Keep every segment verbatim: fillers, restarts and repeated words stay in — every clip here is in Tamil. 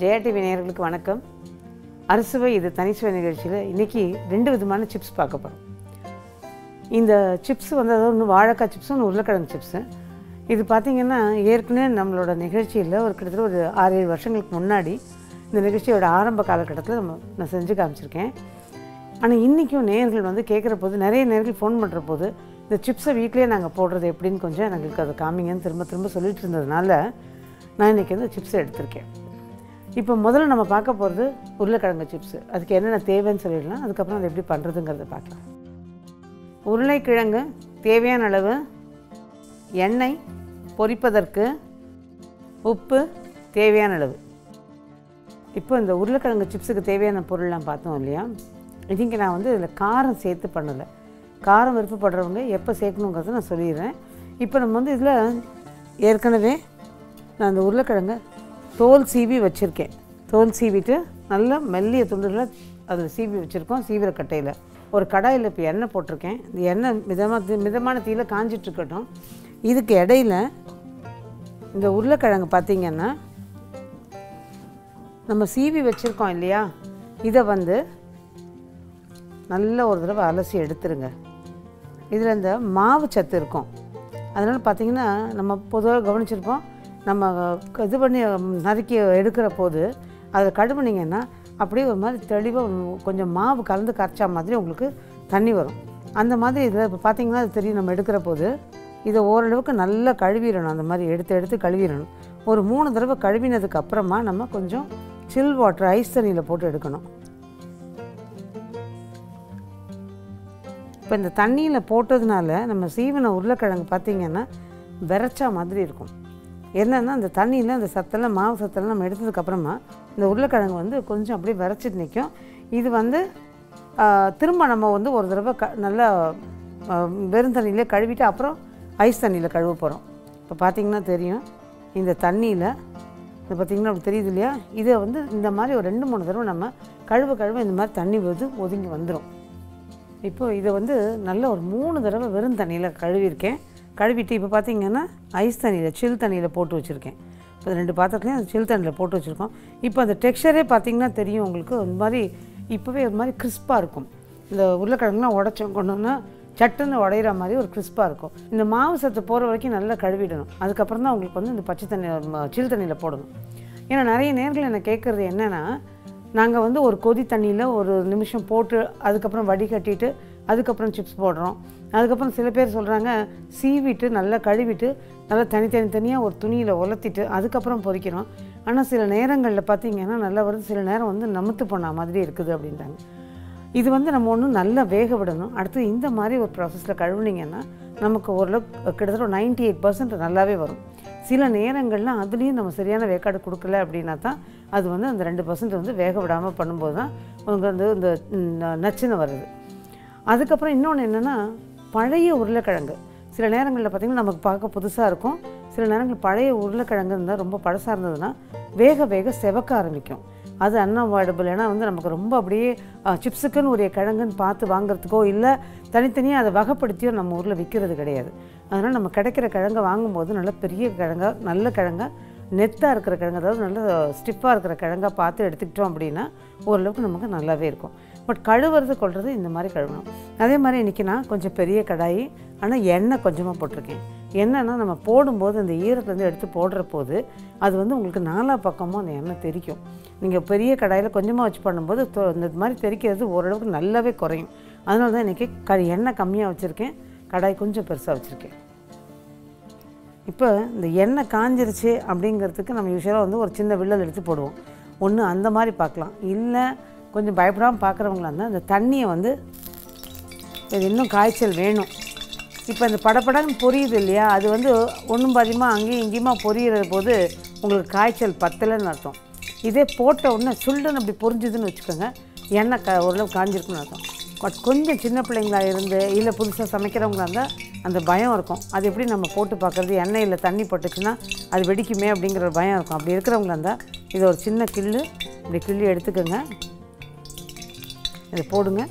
ஜெயடி விநாயகர்களுக்கு வணக்கம். அறுசுவை இது தனி சுவை நிகழ்ச்சியில் இன்றைக்கி ரெண்டு விதமான சிப்ஸ் பார்க்க போகிறோம். இந்த சிப்ஸ் வந்து அதாவது ஒன்று வாழைக்காய் சிப்ஸு, ஒன்று உருளைக்கிழங்கு சிப்ஸு. இது பார்த்திங்கன்னா ஏற்கனவே நம்மளோட நிகழ்ச்சியில் ஒரு கிட்டத்தட்ட ஒரு ஆறு ஏழு வருஷங்களுக்கு முன்னாடி இந்த நிகழ்ச்சியோட ஆரம்ப காலகட்டத்தில் நம்ம நான் செஞ்சு காமிச்சிருக்கேன். ஆனால் இன்றைக்கும் நேயர்கள் வந்து கேட்குற போது, நிறைய நேயர்கள் ஃபோன் பண்ணுற போது, இந்த சிப்ஸை வீட்லேயே நாங்கள் போடுறது எப்படின்னு கொஞ்சம் எனக்கு அதை காமிங்கன்னு திரும்ப திரும்ப சொல்லிட்டு இருந்ததுனால நான் இன்றைக்கி வந்து சிப்ஸை எடுத்திருக்கேன். இப்போ முதல்ல நம்ம பார்க்க போகிறது உருளைக்கிழங்கு சிப்ஸு. அதுக்கு என்னென்ன தேவைன்னு சொல்லிடலாம், அதுக்கப்புறம் அதை எப்படி பண்ணுறதுங்கிறத பார்க்கலாம். உருளைக்கிழங்கு தேவையான அளவு எண்ணெய், பொரிப்பதற்கு உப்பு தேவையான அளவு. இப்போ இந்த உருளைக்கிழங்கு சிப்ஸுக்கு தேவையான பொருள்லாம் பார்த்தோம் இல்லையா? இதுக்கு நான் வந்து இதில் காரம் சேர்த்து பண்ணலை. காரம் விருப்பப்படுறவங்க எப்போ சேர்க்கணுங்கிறத நான் சொல்லிடுறேன். இப்போ நம்ம வந்து இதில் ஏற்கனவே நான் அந்த உருளைக்கிழங்கை தோல் சீவி வச்சுருக்கேன். தோல் சீவிட்டு நல்லா மெல்லிய துண்டுகளை அதை சீவி வச்சுருக்கோம். சீவிர கட்டையில் ஒரு கடாயில் இப்போ எண்ணெய் போட்டிருக்கேன். இந்த எண்ணெய் மிதமாக மிதமான தீயில காஞ்சிட்ருக்கட்டும். இதுக்கு இடையில இந்த உருளைக்கிழங்கு பார்த்திங்கன்னா நம்ம சீவி வச்சுருக்கோம் இல்லையா, இதை வந்து நல்ல ஒரு தடவை அலசி எடுத்துருங்க. இதில் இந்த மாவு சத்து இருக்கும். அதனால் பார்த்திங்கன்னா நம்ம பொதுவாக கவனிச்சிருப்போம், நம்ம இது பண்ணி நறுக்கி எடுக்கிற போது அதை கடுவுனிங்கன்னா அப்படியே ஒரு மாதிரி தெளிவாக கொஞ்சம் மாவு கலந்து கரைச்சா மாதிரி உங்களுக்கு தண்ணி வரும். அந்த மாதிரி இதில் இப்போ பார்த்திங்கன்னா அது தெரியும். நம்ம எடுக்கிற போது இதை ஓரளவுக்கு நல்லா கழுவிடணும். அந்த மாதிரி எடுத்து எடுத்து கழுவிடணும். ஒரு மூணு தடவை கழுவினதுக்கு அப்புறமா நம்ம கொஞ்சம் சில் வாட்டர், ஐஸ் தண்ணியில் போட்டு எடுக்கணும். இப்போ இந்த தண்ணியில் போட்டதுனால நம்ம சீவன உருளைக்கிழங்கு பார்த்திங்கன்னா விரைச்சா மாதிரி இருக்கும். என்னென்னா அந்த தண்ணியில் அந்த சத்தெல்லாம் மாவு சத்தெல்லாம் நம்ம எடுத்ததுக்கப்புறமா இந்த உருளைக்கிழங்கு வந்து கொஞ்சம் அப்படியே விரைச்சிட்டு நிற்கும். இது வந்து திரும்ப நம்ம வந்து ஒரு தடவை க நல்லா வெறும் தண்ணியிலே கழுவிட்டு அப்புறம் ஐஸ் தண்ணியில் கழுவ போகிறோம். இப்போ பார்த்திங்கன்னா தெரியும், இந்த தண்ணியில் இது பார்த்திங்கன்னா அப்படி தெரியுது இல்லையா, இதை வந்து இந்த மாதிரி ஒரு ரெண்டு மூணு தடவை நம்ம கழுவ கழுவ இந்த மாதிரி தண்ணி வந்து ஒதுங்கி வந்துடும். இப்போது இதை வந்து நல்ல ஒரு மூணு தடவை வெறும் தண்ணியில் கழுவிருக்கேன். கழுவிட்டு இப்போ பார்த்திங்கன்னா ஐஸ் தண்ணியில், சில் தண்ணியில் போட்டு வச்சுருக்கேன். இப்போ ரெண்டு பாத்திரத்துலையும் அந்த சில் தண்ணியில் போட்டு வச்சுருக்கோம். இப்போ அந்த டெக்ஸ்சரே பார்த்திங்கன்னா தெரியும் உங்களுக்கு, ஒரு மாதிரி இப்போவே ஒரு மாதிரி கிறிஸ்பாக இருக்கும். இந்த உருளைக்கிழங்குலாம் உடச்சோம் கொண்டோம்னா சட்டுன்னு உடையிற மாதிரி ஒரு கிறிஸ்பாக இருக்கும். இந்த மாவு சத்து போகிற வரைக்கும் நல்லா கழுவிடணும். அதுக்கப்புறம் தான் உங்களுக்கு வந்து இந்த பச்சை தண்ணி சில் தண்ணியில் போடணும். ஏன்னா நிறைய நேரங்கள் என்னை கேட்குறது என்னென்னா, நாங்கள் வந்து ஒரு கொதி தண்ணியில் ஒரு நிமிஷம் போட்டு அதுக்கப்புறம் வடிகட்டிட்டு அதுக்கப்புறம் சிப்ஸ் போடுறோம். அதுக்கப்புறம் சில பேர் சொல்கிறாங்க சீவிட்டு நல்லா கழுவிட்டு நல்லா தனித்தனி தனியாக ஒரு துணியில் உலர்த்திட்டு அதுக்கப்புறம் பொரிக்கிறோம். ஆனால் சில நேரங்களில் பார்த்திங்கன்னா நல்லா வருது, சில நேரம் வந்து நமுத்து போன மாதிரி இருக்குது அப்படின்றாங்க. இது வந்து நம்ம ஒன்று நல்லா வேக விடணும். அடுத்து இந்த மாதிரி ஒரு ப்ராசஸில் கழுவுனிங்கன்னா நமக்கு ஓரளவுக்கு கிட்டத்தட்ட ஒரு நைன்டி எயிட் பர்சன்ட் நல்லாவே வரும். சில நேரங்கள்லாம் அதுலேயும் நம்ம சரியான வேக்காடு கொடுக்கல அப்படின்னா தான் அது வந்து அந்த ரெண்டு பர்சன்ட் வந்து வேக விடாமல் பண்ணும்போது தான் உங்களுக்கு வந்து இந்த நச்சுன்னு வருது. அதுக்கப்புறம் இன்னொன்று என்னென்னா, பழைய உருளைக்கிழங்கு சில நேரங்களில் பார்த்திங்கன்னா நமக்கு பார்க்க புதுசாக இருக்கும். சில நேரங்களில் பழைய உருளைக்கிழங்கு இருந்தால் ரொம்ப பழசாக இருந்ததுன்னா வேக வேக செவக்க ஆரம்பிக்கும். அது அன்அவாய்டபிள். ஏன்னா வந்து நமக்கு ரொம்ப அப்படியே சிப்ஸுக்குன்னு ஒரு கிழங்குன்னு பார்த்து வாங்குறதுக்கோ இல்லை தனித்தனியாக அதை வகைப்படுத்தியோ நம்ம ஊரில் விற்கிறது கிடையாது. அதனால் நம்ம கிடைக்கிற கிழங்கை வாங்கும்போது நல்ல பெரிய கிழங்காக, நல்ல கிழங்காக, நெத்தாக இருக்கிற கிழங்கு, அதாவது நல்ல ஸ்டிஃபாக இருக்கிற கிழங்காக பார்த்து எடுத்துக்கிட்டோம் அப்படின்னா ஓரளவுக்கு நமக்கு நல்லாவே இருக்கும். பட் கழுவுறது கொள்வது இந்த மாதிரி கழுவணும். அதே மாதிரி இன்றைக்கி நான் கொஞ்சம் பெரிய கடாயி, ஆனால் எண்ணெய் கொஞ்சமாக போட்டிருக்கேன். எண்ணெய்னா நம்ம போடும்போது அந்த ஈரத்துலேருந்து எடுத்து போடுற போது அது வந்து உங்களுக்கு நாலா பக்கமும் அந்த எண்ணெய் தெரிக்கும். நீங்கள் பெரிய கடாயில் கொஞ்சமாக வச்சு பண்ணும்போது இந்த மாதிரி தெரிக்கிறது ஓரளவுக்கு நல்லாவே குறையும். அதனால தான் இன்றைக்கி க எண்ணெய் கம்மியாக வச்சுருக்கேன், கடாய் கொஞ்சம் பெருசாக வச்சுருக்கேன். இப்போ இந்த எண்ணெய் காஞ்சிருச்சு அப்படிங்கிறதுக்கு நம்ம யூஸ்வலாக வந்து ஒரு சின்ன வில்லல் எடுத்து போடுவோம். ஒன்று அந்த மாதிரி பார்க்கலாம், இல்லை கொஞ்சம் பயப்படாமல் பார்க்குறவங்களா இருந்தால் இந்த தண்ணியை வந்து இது இன்னும் காய்ச்சல் வேணும். இப்போ இந்த படப்படன்னு பொரியுது இல்லையா, அது வந்து ஒன்றும் பாதியமாக அங்கேயும் இங்கேயுமா பொரியிற போது உங்களுக்கு காய்ச்சல் பத்தலைன்னு அர்த்தம். இதே போட்ட உடனே சுல்லுன்னு அப்படி பொரிஞ்சுதுன்னு வச்சுக்கோங்க, எண்ணெய் க ஓரளவு காஞ்சிருக்குன்னு அர்த்தம். பட் கொஞ்சம் சின்ன பிள்ளைங்களாக இருந்து இல்லை புதுசாக சமைக்கிறவங்களா இருந்தால் அந்த பயம் இருக்கும். அது எப்படி நம்ம போட்டு பார்க்குறது, எண்ணெயில் தண்ணி போட்டுச்சுன்னா அது வெடிக்குமே அப்படிங்கிற ஒரு பயம் இருக்கும். அப்படி இருக்கிறவங்களா இருந்தால் இது ஒரு சின்ன கிள்ளு இப்படி கிள்ளி எடுத்துக்கோங்க, இதை போடுங்க.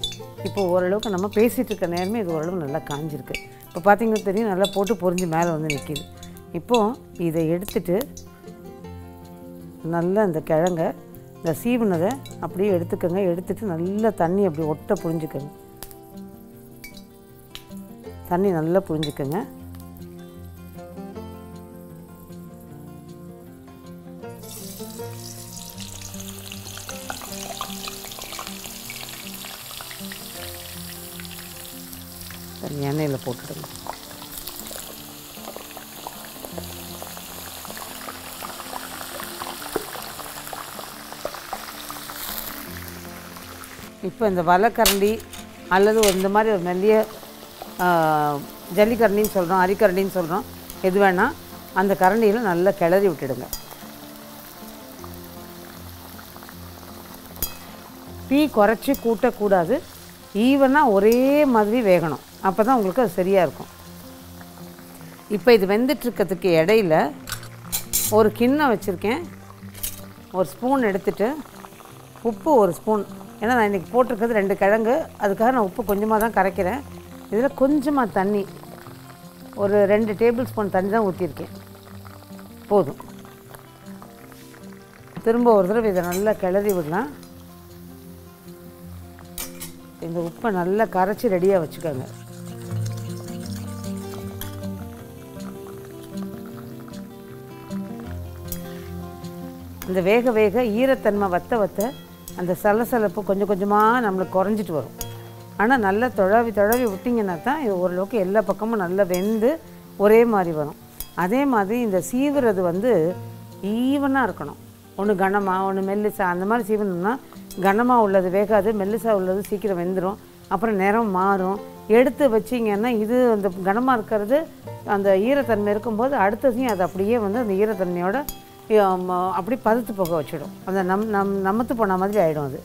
இப்போ ஓரளவுக்கு நம்ம பேசிகிட்டு இருக்க நேரமே இது ஓரளவு நல்லா காஞ்சிருக்கு. இப்போ பார்த்திங்கன்னா தெரியும், நல்லா போட்டு பொரிஞ்சு மேலே வந்து நிற்கிது. இப்போது இதை எடுத்துட்டு நல்லா இந்த கிழங்க இந்த சீவுனதை அப்படியே எடுத்துக்கங்க. எடுத்துட்டு நல்லா தண்ணி அப்படி ஒட்ட புழிஞ்சுக்கங்க. தண்ணி நல்லா புழிஞ்சுக்கங்க. தண்ணி எண்ணெயில் போட்டுடுங்க. இப்போ இந்த வலைக்கரண்டி அல்லது இந்த மாதிரி ஒரு மெல்லிய ஜல்லிக்கரண்டின்னு சொல்கிறோம், அரிக்கரண்டின்னு சொல்கிறோம், எது வேணால் அந்த கரண்டியில் நல்லா கிளறி விட்டுடுங்க. டீ குறைச்சி கூட்டக்கூடாது, ஈவனாக ஒரே மாதிரி வேகணும். அப்போ தான் உங்களுக்கு அது சரியாக இருக்கும். இப்போ இது வெந்துட்டுருக்கிறதுக்கு இடையில ஒரு கிண்ணம் வச்சுருக்கேன். ஒரு ஸ்பூன் எடுத்துகிட்டு உப்பு ஒரு ஸ்பூன், ஏன்னா நான் இன்றைக்கி போட்டிருக்கிறது ரெண்டு கிழங்கு, அதுக்காக நான் உப்பு கொஞ்சமாக தான் கரைக்கிறேன். இதில் கொஞ்சமாக தண்ணி ஒரு ரெண்டு டேபிள் ஸ்பூன் தண்ணி தான் ஊற்றிருக்கேன், போதும். திரும்ப ஒரு தடவை இதை நல்லா கிளறி விடலாம். இந்த உப்பை நல்லா கரைச்சி ரெடியாக வச்சுக்கோங்க. இந்த வேக வேக ஈரத்தன்மை வத்த வத்த அந்த சலசலப்பு கொஞ்சம் கொஞ்சமாக நம்மளுக்கு குறைஞ்சிட்டு வரும். ஆனால் நல்லா தொழவி தொழவி விட்டிங்கன்னா தான் இது ஓரளவுக்கு எல்லா பக்கமும் நல்லா வெந்து ஒரே மாதிரி வரும். அதே மாதிரி இந்த சீவுறது வந்து ஈவனாக இருக்கணும். ஒன்று கனமாக ஒன்று மெல்லிசா அந்த மாதிரி சீவனம்னா கனமாக உள்ளது வேகாது, மெல்லிசா உள்ளது சீக்கிரம் வெந்துடும், அப்புறம் நிறம் மாறும். எடுத்து வச்சிங்கன்னா இது அந்த கனமாக இருக்கிறது அந்த ஈரத்தன்மை இருக்கும்போது அடுத்ததையும் அது அப்படியே வந்து அந்த ஈரத்தன்மையோட அப்படி பதத்து போக வச்சிடும். அந்த நம் நம் நமத்து போன மாதிரி ஆகிடும். அது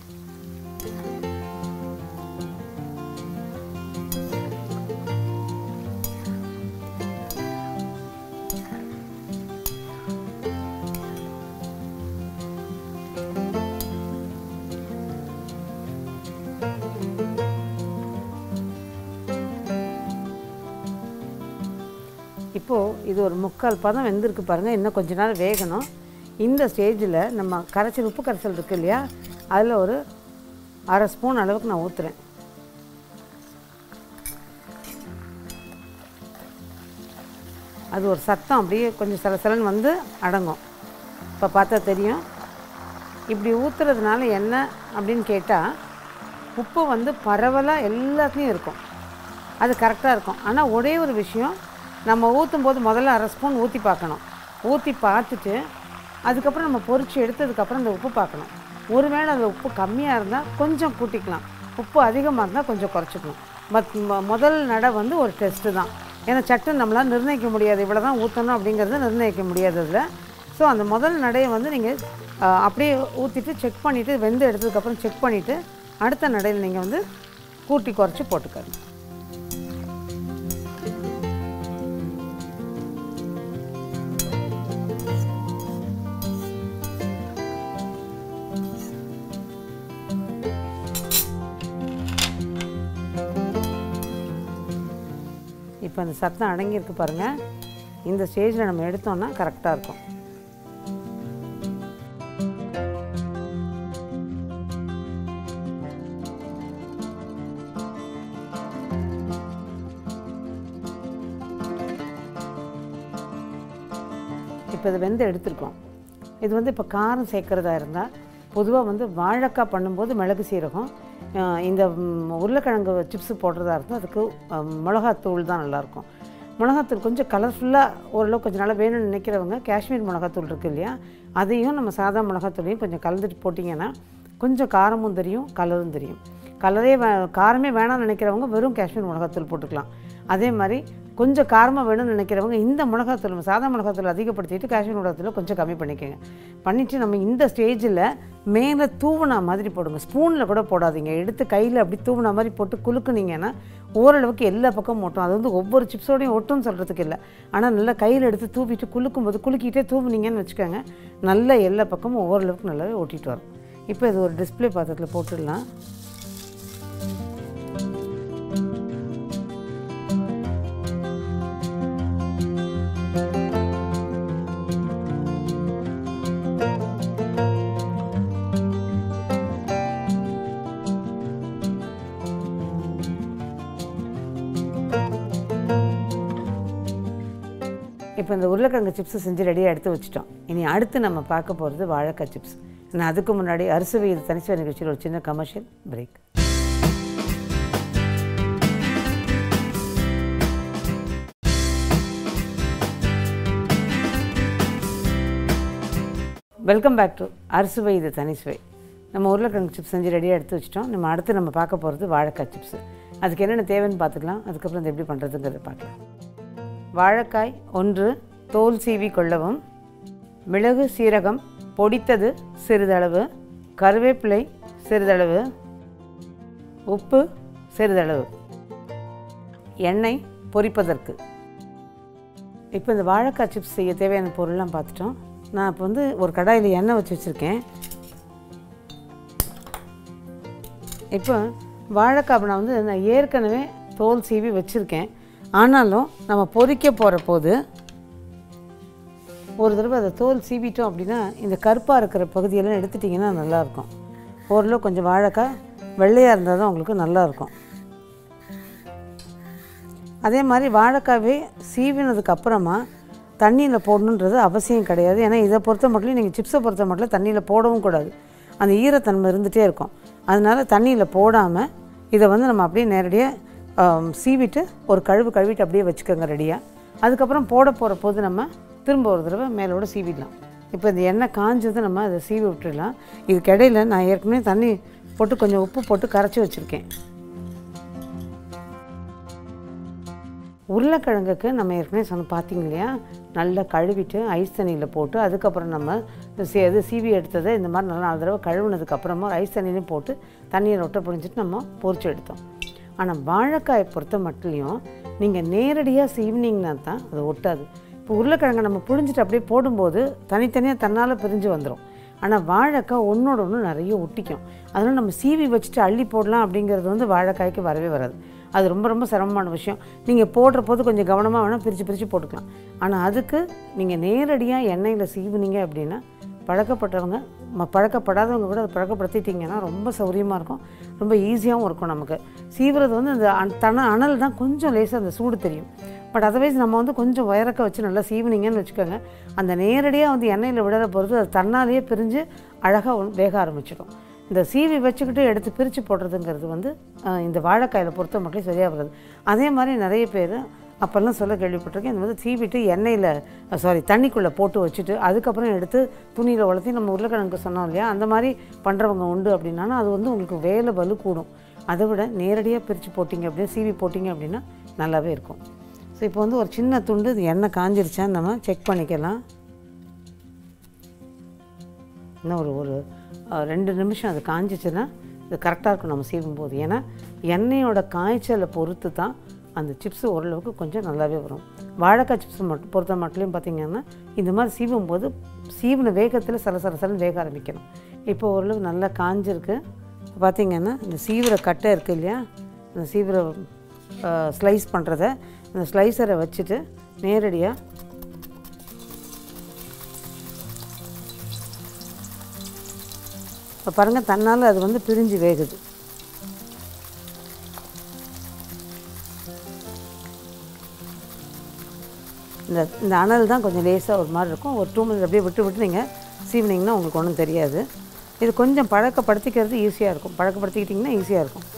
இப்போது இது ஒரு முக்கால் பதம் வெந்திருக்கு பாருங்கள். இன்னும் கொஞ்ச நாள் வேகணும். இந்த ஸ்டேஜில் நம்ம கரைச்சல் உப்பு கரைச்சல் இருக்குது இல்லையா, அதில் ஒரு அரை ஸ்பூன் அளவுக்கு நான் ஊற்றுறேன். அது ஒரு சத்தம் அப்படியே கொஞ்சம் சலசலன்னு வந்து அடங்கும். இப்போ பார்த்தா தெரியும். இப்படி ஊற்றுறதுனால என்ன அப்படின்னு கேட்டால் உப்பு வந்து பரவலாக எல்லாத்துலேயும் இருக்கும், அது கரெக்டாக இருக்கும். ஆனால் ஒரே ஒரு விஷயம், நம்ம ஊற்றும் போது முதல்ல அரை ஸ்பூன் ஊற்றி பார்க்கணும். ஊற்றி பார்த்துட்டு அதுக்கப்புறம் நம்ம பொரித்து எடுத்ததுக்கப்புறம் இந்த உப்பு பார்க்கணும். ஒருவேளை அந்த உப்பு கம்மியாக இருந்தால் கொஞ்சம் கூட்டிக்கலாம், உப்பு அதிகமாக இருந்தால் கொஞ்சம் குறைச்சிக்கணும். பட் முதல் நடை வந்து ஒரு டெஸ்ட்டு தான். ஏன்னா சட்டு நம்மளால் நிர்ணயிக்க முடியாது, இவ்வளோ தான் ஊற்றணும் அப்படிங்கிறத நிர்ணயிக்க முடியாது அதில். ஸோ அந்த முதல் நடையை வந்து நீங்கள் அப்படியே ஊற்றிட்டு செக் பண்ணிவிட்டு, வெந்து எடுத்ததுக்கப்புறம் செக் பண்ணிவிட்டு அடுத்த நடையில் நீங்கள் வந்து கூட்டி குறைச்சி போட்டுக்கணும். இப்போ அந்த சத்தம் அடங்கியிருக்கு பாருங்கள். இந்த ஸ்டேஜில் நம்ம எடுத்தோம்னா கரெக்டாக இருக்கும். இப்போ இதை வெந்து எடுத்துருக்கோம். இது வந்து இப்போ காரம் சேர்க்குறதா இருந்தால் பொதுவாக வந்து வாழைக்காய் பண்ணும்போது மிளகு சீரகம், இந்த உருளைக்கிழங்கு சிப்ஸு போடுறதா இருந்தால் அதுக்கு மிளகாத்தூள் தான் நல்லாயிருக்கும். மிளகாத்தூள் கொஞ்சம் கலர்ஃபுல்லாக ஓரளவு கொஞ்சம் நல்லா வேணும்னு நினைக்கிறவங்க காஷ்மீர் மிளகாத்தூள் இருக்குது இல்லையா, அதையும் நம்ம சாதா மிளகாத்தூளையும் கொஞ்சம் கலந்துட்டு போட்டிங்கன்னா கொஞ்சம் காரமும் தெரியும், கலரும் தெரியும். கலரே வே காரமே வேணாம்னு நினைக்கிறவங்க வெறும் காஷ்மீர் மிளகாத்தூள் போட்டுக்கலாம். அதே மாதிரி கொஞ்சம் காரமாக வேணும்னு நினைக்கிறவங்க இந்த மிளகாத்தூள் சாதா மிளகாத்தூள் அதிகப்படுத்திட்டு காஷ்மீர் மிளகாத்தூளை கொஞ்சம் கம்மி பண்ணிக்கோங்க. பண்ணிவிட்டு நம்ம இந்த ஸ்டேஜில் மேலே தூவுனா மாதிரி போடுங்க. ஸ்பூனில் கூட போடாதீங்க, எடுத்து கையில் அப்படி தூவுனா மாதிரி போட்டு குலுக்குனிங்கன்னா ஓரளவுக்கு எல்லா பக்கமும் ஒட்டும். அது வந்து ஒவ்வொரு சிப்ஸோடையும் ஒட்டும்னு சொல்கிறதுக்கு இல்லை, ஆனால் நல்லா கையில் எடுத்து தூவிட்டு குலுக்கும்போது குலுக்கிட்டே தூவுனீங்கன்னு வச்சுக்கோங்க, நல்லா எல்லா பக்கமும் ஓரளவுக்கு நல்லாவே ஒட்டிட்டு வரும். இப்போ இது ஒரு டிஸ்பிளே பாத்திரத்தில் போட்டுடலாம். இப்போ இந்த உருளைக்கிழங்கு சிப்ஸ் செஞ்சு ரெடியாக எடுத்து வச்சுட்டோம். இனி அடுத்து நம்ம பார்க்க போகிறது வாழைக்காய் சிப்ஸ். நான் அதுக்கு முன்னாடி அறுசுவை இது தனி சுவை நிகழ்ச்சியில் ஒரு சின்ன commercial break. Welcome back to Arusuvai இது தனி சுவை. நம்ம உருளைக்கிழங்கு சிப்ஸ் செஞ்சு ரெடியாக எடுத்து வச்சுட்டோம். நம்ம அடுத்து நம்ம பார்க்க போகிறது வாழைக்காய் சிப்ஸ். அதுக்கு என்னென்ன தேவைன்னு பார்த்துக்கலாம். அதுக்கப்புறம் இது எப்படி பண்ணுறதுங்கிறத பார்க்கலாம். வாழைக்காய் ஒன்று தோல் சீவி கொள்ளவும், மிளகு சீரகம் பொடித்தது சிறிதளவு, கருவேப்பிலை சிறிதளவு, உப்பு சிறிதளவு, எண்ணெய் பொரிப்பதற்கு. இப்போ இந்த வாழைக்காய் சிப்ஸ் செய்ய தேவையான பொருள்லாம் பார்த்துட்டோம். நான் இப்போ வந்து ஒரு கடாயில் எண்ணெய் வச்சு வச்சுருக்கேன். இப்போ வாழைக்காய் நான் வந்து நான் ஏற்கனவே தோல் சீவி வச்சுருக்கேன். ஆனாலும் நம்ம பொறிக்க போகிற போது ஒரு தடவை அதை தோல் சீவிட்டோம் அப்படின்னா இந்த கருப்பாக இருக்கிற பகுதியெல்லாம் எடுத்துட்டிங்கன்னா நல்லாயிருக்கும். ஓரளவு கொஞ்சம் வாழைக்காய் வெள்ளையாக இருந்தால் தான் உங்களுக்கு நல்லாயிருக்கும். அதே மாதிரி வாழைக்காவே சீவினதுக்கப்புறமா தண்ணியில் போடணுன்றது அவசியம் கிடையாது. ஏன்னா இதை பொறுத்த மட்டும் நீங்கள் சிப்ஸை பொறுத்த மட்டும் தண்ணியில் போடவும் கூடாது. அந்த ஈரத்தன்மை இருந்துகிட்டே இருக்கும். அதனால் தண்ணியில் போடாமல் இதை வந்து நம்ம அப்படியே நேரடியாக சீவிட்டு ஒரு கழுவு கழுவிட்டு அப்படியே வச்சுக்கோங்க ரெடியாக. அதுக்கப்புறம் போட போகிற போது நம்ம திரும்ப ஒரு தடவை மேலோடு சீவிடலாம். இப்போ இந்த எண்ணெய் காஞ்சது நம்ம அதை சீவி விட்டுடலாம். இதுக்கிடையில் நான் ஏற்கனவே தண்ணி போட்டு கொஞ்சம் உப்பு போட்டு கரைச்சி வச்சுருக்கேன். உருளைக்கிழங்குக்கு நம்ம ஏற்கனவே சொன்ன பார்த்திங்க இல்லையா, நல்லா கழுவிட்டு ஐஸ் தண்ணியில் போட்டு அதுக்கப்புறம் நம்ம அது சீவி எடுத்ததை இந்த மாதிரி நல்லா நாலு தடவை கழுவுனதுக்கப்புறமா ஒரு ஐஸ் தண்ணியிலையும் போட்டு தண்ணியை ரொட்ட பிடிஞ்சிட்டு நம்ம பொறிச்சு எடுத்தோம். ஆனால் வாழைக்காயை பொறுத்த மட்டும் நீங்கள் நேரடியாக சீவினிங்கன்னா தான் அது ஒட்டாது. இப்போ உருளைக்கிழங்கை நம்ம புழிஞ்சிட்டு அப்படியே போடும்போது தனித்தனியாக தன்னால் பிரிஞ்சு வந்துடும். ஆனால் வாழைக்காய் ஒன்றோட ஒன்று நிறைய ஒட்டிக்கும். அதனால் நம்ம சீவி வச்சுட்டு அள்ளி போடலாம் அப்படிங்கிறது வந்து வாழைக்காய்க்கு வரவே வராது. அது ரொம்ப ரொம்ப சிரமமான விஷயம். நீங்கள் போடுற போது கொஞ்சம் கவனமாக வேணால் பிரித்து பிரித்து போட்டுக்கலாம். ஆனால் அதுக்கு நீங்கள் நேரடியாக எண்ணெயில் சீவினீங்க அப்படின்னா பழக்கப்பட்டவங்க ம பழக்கப்படாதவங்க கூட அதை பழக்கப்படுத்திட்டிங்கன்னா ரொம்ப சௌரியமாக இருக்கும். ரொம்ப ஈஸியாகவும் இருக்கும். நமக்கு சீவுறது வந்து அந்த தன அனல் தான் கொஞ்சம் லேசாக அந்த சூடு தெரியும். பட் அதர்வைஸ் நம்ம வந்து கொஞ்சம் வயரக்க வச்சு நல்லா சீவினிங்கன்னு வச்சுக்கோங்க, அந்த நேரடியாக வந்து எண்ணெயில் விடற பொறுத்து அது தன்னாலேயே பிரிஞ்சு அழகாக வேக ஆரம்பிச்சிடும். இந்த சீவி வச்சுக்கிட்டு எடுத்து பிரித்து போடுறதுங்கிறது வந்து இந்த வாழைக்காயில் பொறுத்த மட்டும் சரியாக வருது. அதே மாதிரி நிறைய பேர் அப்போல்லாம் சொல்ல கேள்விப்பட்டிருக்கேன், இந்த வந்து சீவிட்டு எண்ணெயில் சாரி தண்ணிக்குள்ளே போட்டு வச்சுட்டு அதுக்கப்புறம் எடுத்து துணியில் வளர்த்தி நம்ம உருளைக்கிழங்கு சொன்னோம் இல்லையா, அந்த மாதிரி பண்ணுறவங்க உண்டு. அப்படின்னா அது வந்து உங்களுக்கு வேலை வலு கூடும். அதை விட நேரடியாக பிரித்து போட்டிங்க அப்படின்னா சீவி போட்டிங்க அப்படின்னா நல்லாவே இருக்கும். ஸோ இப்போ வந்து ஒரு சின்ன துண்டு இது எண்ணெய் காஞ்சிருச்சான்னு நம்ம செக் பண்ணிக்கலாம். இன்னும் ஒரு ஒரு ரெண்டு நிமிஷம் அது காஞ்சிச்சுன்னா இது கரெக்டாக இருக்கும் நம்ம சீவும் போது. ஏன்னா எண்ணெயோட காய்ச்சலை பொறுத்து தான் அந்த சிப்ஸு ஓரளவுக்கு கொஞ்சம் நல்லாவே வரும். வாழைக்காய் சிப்ஸ் மட்டும் பொறுத்த மட்டும் பார்த்திங்கன்னா இந்த மாதிரி சீவும் போது சீவின வேகத்தில் சல சல சலன்னு வேக ஆரம்பிக்கணும். இப்போ ஓரளவுக்கு நல்லா காஞ்சிருக்கு. பார்த்திங்கன்னா இந்த சீவிர கட்டை இருக்குது இல்லையா, இந்த சீவிர ஸ்லைஸ் பண்ணுறத இந்த ஸ்லைஸரை வச்சுட்டு நேரடியாக இப்போ பாருங்கள் தன்னால் அது வந்து பிரிஞ்சு வேகுது. இந்த இந்த அனல் தான் கொஞ்சம் லேசாக ஒரு மாதிரி இருக்கும். ஒரு டூ மினிட்ஸ் அப்படியே விட்டு விட்டு நீங்கள் சீவினிங்கன்னா உங்களுக்கு ஒன்றும் தெரியாது. இது கொஞ்சம் பழக்கப்படுத்திக்கிறது ஈஸியாக இருக்கும். பழக்கப்படுத்திக்கிட்டிங்கன்னா ஈஸியாக இருக்கும்.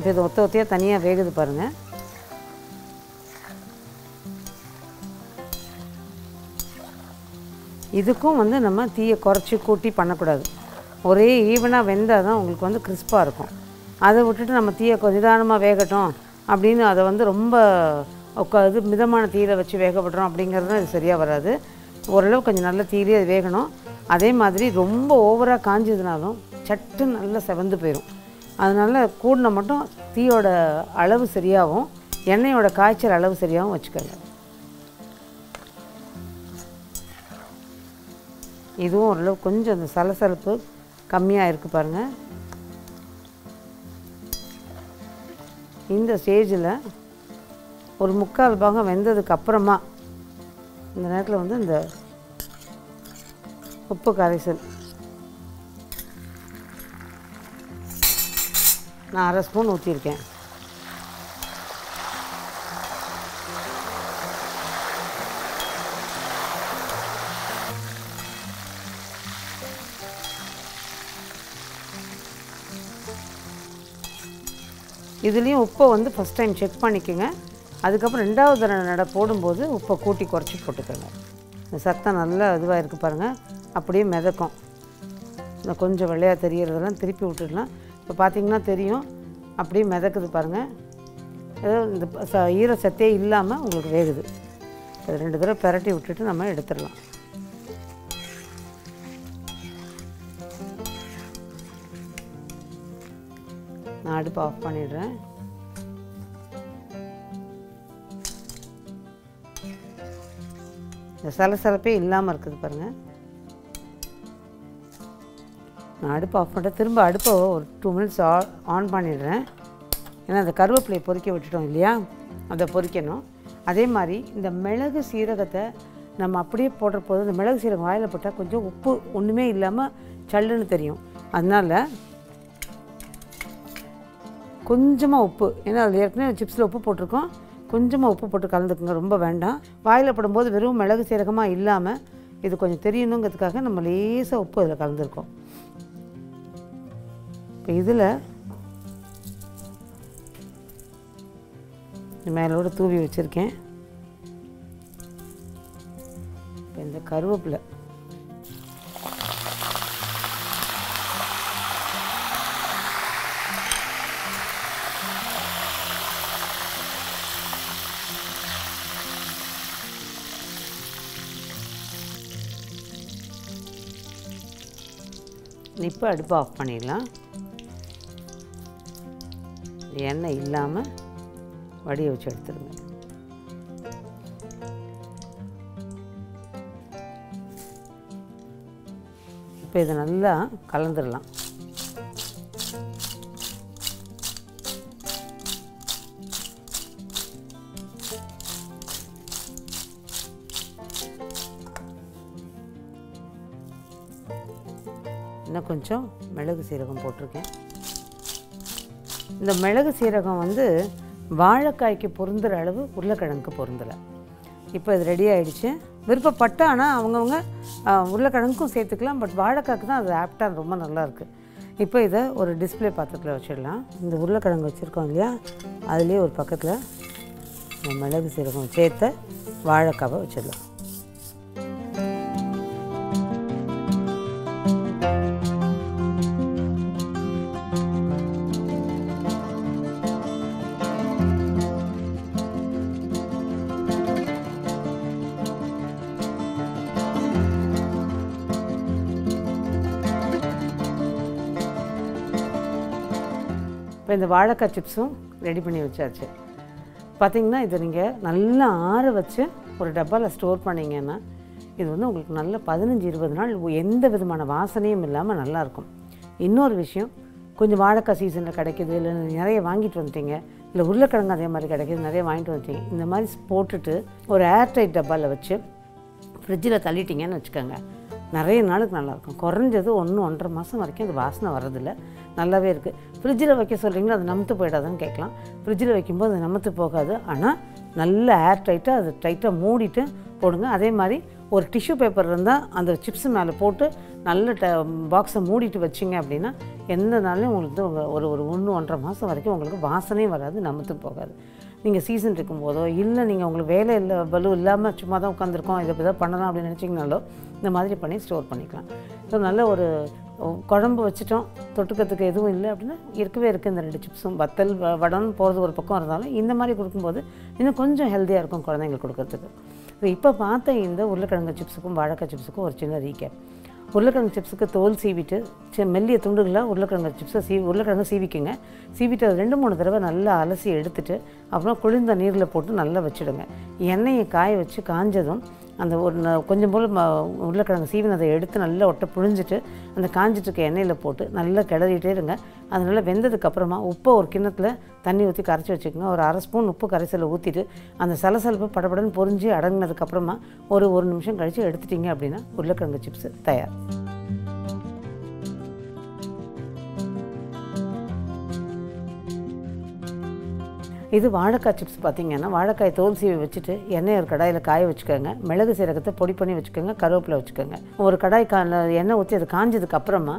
இப்போ இது ஒத்த ஒத்தையாக தனியாக வேகுது பாருங்கள். இதுக்கும் வந்து நம்ம தீயை குறைச்சி கூட்டி பண்ணக்கூடாது. ஒரே ஈவனாக வெந்தால் தான் உங்களுக்கு வந்து கிறிஸ்பாக இருக்கும். அதை விட்டுட்டு நம்ம தீயை நிதானமாக வேகட்டும் அப்படின்னு அதை வந்து ரொம்ப இது மிதமான தீயில் வச்சு வேக விடுறோம் அப்படிங்கிறது தான் இது சரியாக வராது. ஓரளவு கொஞ்சம் நல்ல தீயிலே அது வேகணும். அதே மாதிரி ரொம்ப ஓவராக காஞ்சதுனாலும் சட்டு நல்லா செவந்து போயிடும். அதனால் கூடின மட்டும் தீயோட அளவு சரியாகவும் எண்ணெயோட காய்ச்சல் அளவு சரியாகவும் வச்சுக்கோங்க. இதுவும் ஓரளவு கொஞ்சம் அந்த சலசலப்பு கம்மியாக இருக்குது பாருங்கள். இந்த ஸ்டேஜில் ஒரு முக்கால் பாகம் வெந்ததுக்கு அப்புறமா இந்த நேரத்தில் வந்து இந்த உப்பு கரைசல் நான் அரை ஸ்பூன் ஊற்றிருக்கேன். இதுலேயும் உப்பை வந்து ஃபஸ்ட் டைம் செக் பண்ணிக்கோங்க. அதுக்கப்புறம் ரெண்டாவது தடவை போடும்போது உப்பை கூட்டி குறைச்சி போட்டுக்கோங்க. இந்த சத்தம் நல்லா இதுவாக இருக்குது பாருங்கள், அப்படியே மிதக்கும். இந்த கொஞ்சம் வெள்ளையாக தெரியறதெல்லாம் திருப்பி விட்டுடலாம். இப்போ பார்த்திங்கன்னா தெரியும், அப்படியே மிதக்குது பாருங்கள். இந்த ஈர சத்தே இல்லாமல் உங்களுக்கு வேகுது. அது ரெண்டு தடவை பெரட்டி விட்டுட்டு நம்ம எடுத்துடலாம். நான் அடுப்பு ஆஃப் பண்ணிடுறேன். இந்த சலசலப்பே இல்லாமல் இருக்குது பாருங்கள். நான் அடுப்பு ஆஃப் பண்ணிட்டேன். திரும்ப அடுப்பை ஒரு டூ மினிட்ஸ் ஆன் பண்ணிடுறேன். ஏன்னா அந்த கருவேப்பிலையை பொறிக்க விட்டுட்டோம் இல்லையா, அதை பொறிக்கணும். அதே மாதிரி இந்த மிளகு சீரகத்தை நம்ம அப்படியே போடுற போது இந்த மிளகு சீரகம் வாயில் போட்டால் கொஞ்சம் உப்பு ஒன்றுமே இல்லாமல் சல்லுன்னு தெரியும். அதனால் கொஞ்சமாக உப்பு, ஏன்னா அதில் ஏற்கனவே சிப்ஸில் உப்பு போட்டிருக்கோம், கொஞ்சமாக உப்பு போட்டு கலந்துக்குங்க, ரொம்ப வேண்டாம். வாயில் போடும்போது வெறும் மிளகு சீரகமாக இல்லாமல் இது கொஞ்சம் தெரியணுங்கிறதுக்காக நம்ம லேசாக உப்பு அதில் கலந்துருக்கோம். இப்போ இதில் மேலோடு தூவி வச்சுருக்கேன். இப்போ இந்த கருவேப்பிலை இப்போ அடுப்பு ஆஃப் பண்ணிடலாம். எண்ணெய் இல்லாமல் வடியை வச்சு எடுத்துடுங்க. இப்போ இதை நல்லா கலந்துடலாம். இன்னும் கொஞ்சம் மிளகு சீரகம் போட்டிருக்கேன். இந்த மிளகு சீரகம் வந்து வாழைக்காய்க்கு பொருந்துகிற அளவு உருளைக்கிழங்குக்கு பொருந்தலை. இப்போ இது ரெடி ஆகிடுச்சு. விருப்பப்பட்ட ஆனால் அவங்கவுங்க உருளைக்கிழங்குக்கும் சேர்த்துக்கலாம், பட் வாழைக்காய்க்கு தான் அது ஆப்டாக ரொம்ப நல்லாயிருக்கு. இப்போ இதை ஒரு டிஸ்பிளே பாத்திரத்தில் வச்சிடலாம். இந்த உருளைக்கிழங்கு வச்சுருக்கோம் இல்லையா, அதுலேயே ஒரு பக்கத்தில் இந்த மிளகு சீரகம் சேர்த்த வாழைக்காவை வச்சிடலாம். இப்போ இந்த வாழைக்காய் சிப்ஸும் ரெடி பண்ணி வச்சாச்சு. பார்த்திங்கன்னா இதை நீங்கள் நல்லா ஆற வச்சு ஒரு டப்பாவில் ஸ்டோர் பண்ணிங்கன்னா இது வந்து உங்களுக்கு நல்ல பதினஞ்சு இருபது நாள் எந்த விதமான வாசனையும் இல்லாமல் நல்லாயிருக்கும். இன்னொரு விஷயம், கொஞ்சம் வாழைக்காய் சீசனில் கிடைக்கிது, இல்லை நிறைய வாங்கிட்டு வந்துட்டீங்க, இல்லை உருளைக்கிழங்கு அதே மாதிரி கிடைக்கிது, நிறைய வாங்கிட்டு வந்துட்டீங்க, இந்த மாதிரி போட்டுட்டு ஒரு ஏர்டைட் டப்பாவில் வச்சு ஃப்ரிட்ஜில் தள்ளிட்டிங்கன்னு வச்சுக்கோங்க, நிறைய நாளுக்கு நல்லாயிருக்கும். குறைஞ்சது ஒன்று ஒன்றரை மாதம் வரைக்கும் அது வாசனை வர்றதில்லை, நல்லாவே இருக்குது. ஃப்ரிட்ஜில் வைக்க சொல்கிறீங்களா, அது நமத்து போயிடாதுன்னு கேட்கலாம். ஃப்ரிட்ஜில் வைக்கும்போது அது நமத்து போகாது. ஆனால் நல்லா ஏர் டைட்டாக அது டைட்டாக மூடிட்டு போடுங்க. அதே மாதிரி ஒரு டிஷ்யூ பேப்பர் இருந்தால் அந்த சிப்ஸு மேலே போட்டு நல்ல ட பாக்ஸை மூடிட்டு வச்சிங்க அப்படின்னா எந்த நாளையும் உங்களுக்கு ஒரு ஒரு ஒன்று ஒன்றரை மாதம் வரைக்கும் உங்களுக்கு வாசனையும் வராது, நமத்து போகாது. நீங்கள் சீசன் இருக்கும்போதோ இல்லை நீங்கள் உங்களுக்கு வேலை இல்லை பலு இல்லாமல் சும்மா தான் உட்காந்துருக்கோம், இதை எதாவது பண்ணலாம் அப்படின்னு நினச்சிங்கனாலோ இந்த மாதிரி பண்ணி ஸ்டோர் பண்ணிக்கலாம். ஸோ நல்ல ஒரு குழம்பு வச்சுட்டோம், தொட்டுக்கிறதுக்கு எதுவும் இல்லை அப்படின்னா இருக்கவே இருக்குது இந்த ரெண்டு சிப்ஸும். வத்தல் வடம்னு போகிறது ஒரு பக்கம் இருந்தாலும் இந்த மாதிரி கொடுக்கும்போது இன்னும் கொஞ்சம் ஹெல்த்தியாக இருக்கும் குழந்தைங்களுக்கு கொடுக்கறதுக்கு. ஸோ இப்போ பார்த்த இந்த உருளைக்கிழங்கு சிப்ஸுக்கும் வாழைக்காய் சிப்ஸுக்கும் ஒரு சின்ன ரீகேப். உருளைக்கிழங்கு சிப்ஸுக்கு தோல் சீவிட்டு சி மெல்லிய துண்டுகளாக உருளைக்கிழங்கு சிப்ஸை சீ உருளைக்கிழங்கு சீவிக்குங்க. சீவிட்டு அது ரெண்டு மூணு தடவை நல்லா அலசி எடுத்துட்டு அப்புறம் குளிர்ந்த நீரில் போட்டு நல்லா வச்சுடுங்க. எண்ணெயை காய வச்சு காஞ்சதும் அந்த கொஞ்சம் போல உருளைக்கிழங்கு சீவின அதை எடுத்து நல்லா ஒட்ட புழிஞ்சிட்டு அந்த காஞ்சிட்டு இருக்க எண்ணெயில போட்டு நல்லா கிளறிட்டே இருங்க. அது நல்லா வெந்ததுக்கு அப்புறமா உப்பு ஒரு கிண்ணத்துல தண்ணி ஊத்தி கரைச்சு வச்சுக்கங்க. ஒரு அரை ஸ்பூன் உப்பு கரைசல்ல ஊத்திட்டு அந்த சலசலப்பு படபடன்னு பொரிஞ்சு அடங்கினதுக்கு அப்புறமா ஒரு ஒரு நிமிஷம் கழிச்சு எடுத்துட்டீங்க அப்படினா உருளைக்கிழங்கு சிப்ஸ் தயார். இது வாழைக்காய் சிப்ஸ் பார்த்தீங்கன்னா வாழைக்காய் தோல் சீவி வச்சுட்டு எண்ணெய் ஒரு கடாயில் காய வச்சுக்கோங்க. மிளகு சீரகத்தை பொடி பண்ணி வச்சுக்கோங்க. கருவேப்பிலை வச்சுக்கோங்க. ஒரு கடாய் எண்ணெய் ஊற்றி அது காஞ்சதுக்கு அப்புறமா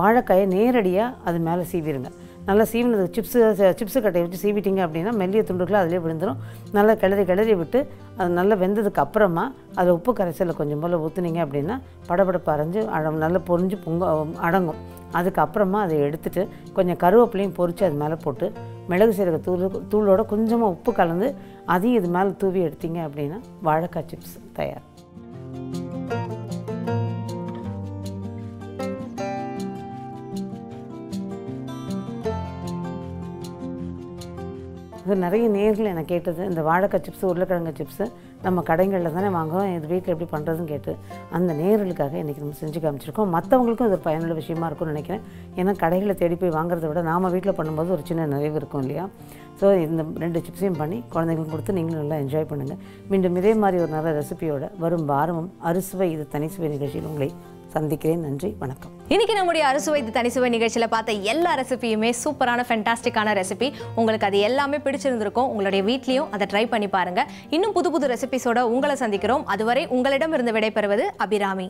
வாழைக்காயை நேரடியாக அது மேலே சீவிடுங்க. நல்லா சீவினது சிப்ஸு சிப்ஸு கட்டையை வச்சு சீவிட்டிங்க அப்படின்னா மெல்லிய துண்டுக்குள்ளே அதிலே விழுந்துடும். நல்லா கிளறி கிளறி விட்டு அது நல்லா வெந்ததுக்கு அப்புறமா அதை உப்பு கரைசலில் கொஞ்சம் போல் ஊற்றுனீங்க அப்படின்னா படபடப்பு அரைஞ்சு அடம் நல்லா பொரிஞ்சு பொங்க அடங்கும். அதுக்கப்புறமா அதை எடுத்துட்டு கொஞ்சம் கருவேப்பிலையும் பொரித்து அது மேலே போட்டு மிளகு சீரக தூள் தூளோட கொஞ்சமாக உப்பு கலந்து அதையும் இது மேலே தூவி எடுத்தீங்க அப்படின்னா வாழைக்காய் சிப்ஸ் தயார். இது நிறைய நேர்கள் எனக்கு கேட்டது இந்த வாழைக்காய் சிப்ஸு உருளைக்கிழங்கு சிப்ஸு நம்ம கடைகளில் தானே வாங்குவோம், இது வீட்டில் எப்படி பண்ணுறதுன்னு கேட்டு அந்த நேர்களுக்காக இன்றைக்கி நம்ம செஞ்சு காமிச்சிருக்கோம். மற்றவங்களுக்கும் இது ஒரு பயனுள்ள விஷயமா இருக்கும்னு நினைக்கிறேன். ஏன்னா கடைகளை தேடி போய் வாங்குறத விட நாம் வீட்டில் பண்ணும்போது ஒரு சின்ன நிறைவு இருக்கும் இல்லையா? ஸோ இந்த ரெண்டு சிப்ஸையும் பண்ணி குழந்தைங்களுக்கு கொடுத்து நீங்களும் நல்லா என்ஜாய் பண்ணுங்கள். மீண்டும் இதே மாதிரி ஒரு நல்ல ரெசிபியோட வரும் வாரமும் அறுசுவை இது தனி சுவை நிகழ்ச்சியில் உங்களை சந்திக்கிறேன். நன்றி, வணக்கம். இன்னைக்கு நம்முடைய அறுசுவை இது தனி சுவை நிகழ்ச்சியில பார்த்த எல்லா ரெசிபியுமே சூப்பரான ஃபேண்டாஸ்டிக்கான ரெசிபி. உங்களுக்கு அது எல்லாமே பிடிச்சிருந்திருக்கும். உங்களுடைய வீட்லயும் அதை ட்ரை பண்ணி பாருங்க. இன்னும் புது புது ரெசிபிஸோட உங்களை சந்திக்கிறோம். அதுவரை உங்களிடம் இருந்து விடைபெறுவது அபிராமி.